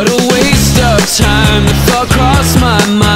What a waste of time, the thought crossed my mind.